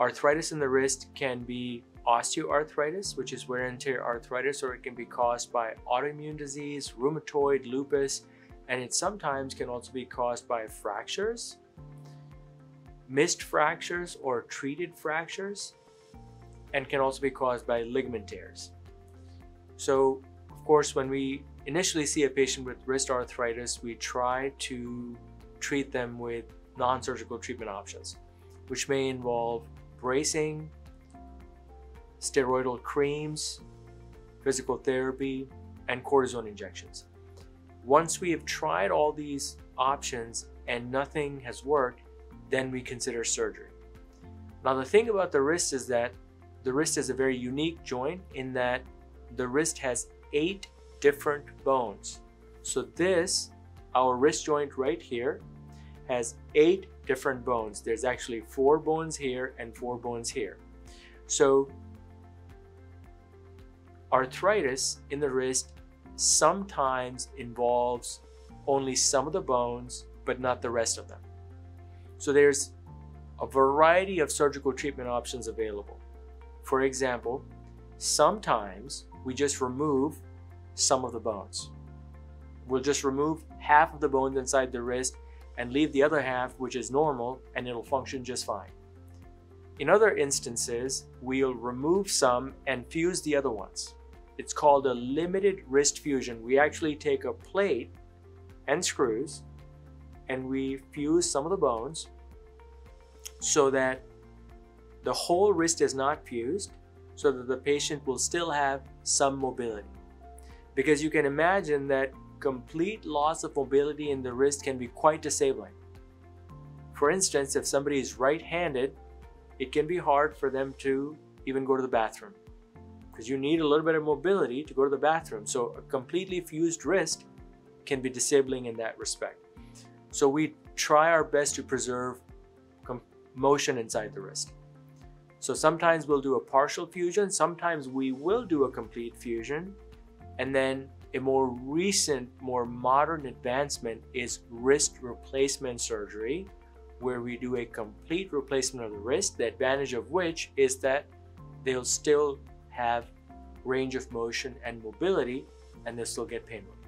Arthritis in the wrist can be osteoarthritis, which is wear and tear arthritis, or it can be caused by autoimmune disease, rheumatoid, lupus, and it sometimes can also be caused by fractures, missed fractures or treated fractures, and can also be caused by ligament tears. So, of course, when we initially see a patient with wrist arthritis, we try to treat them with non-surgical treatment options, which may involve bracing, steroidal creams, physical therapy, and cortisone injections. Once we have tried all these options and nothing has worked, then we consider surgery. Now, the thing about the wrist is that the wrist is a very unique joint in that the wrist has 8 different bones. So this, our wrist joint right here, has 8 different bones. There's actually 4 bones here and 4 bones here. So arthritis in the wrist sometimes involves only some of the bones, but not the rest of them. So there's a variety of surgical treatment options available. For example, sometimes we just remove some of the bones. We'll just remove half of the bones inside the wrist and leave the other half, which is normal, and it'll function just fine. In other instances, we'll remove some and fuse the other ones. It's called a limited wrist fusion. We actually take a plate and screws and we fuse some of the bones so that the whole wrist is not fused, so that the patient will still have some mobility. Because you can imagine that complete loss of mobility in the wrist can be quite disabling. For instance, if somebody is right-handed, it can be hard for them to even go to the bathroom, because you need a little bit of mobility to go to the bathroom. So a completely fused wrist can be disabling in that respect. So we try our best to preserve motion inside the wrist. So sometimes we'll do a partial fusion, sometimes we will do a complete fusion, and then a more recent, more modern advancement is wrist replacement surgery, where we do a complete replacement of the wrist, the advantage of which is that they'll still have range of motion and mobility, and they'll still get pain relief.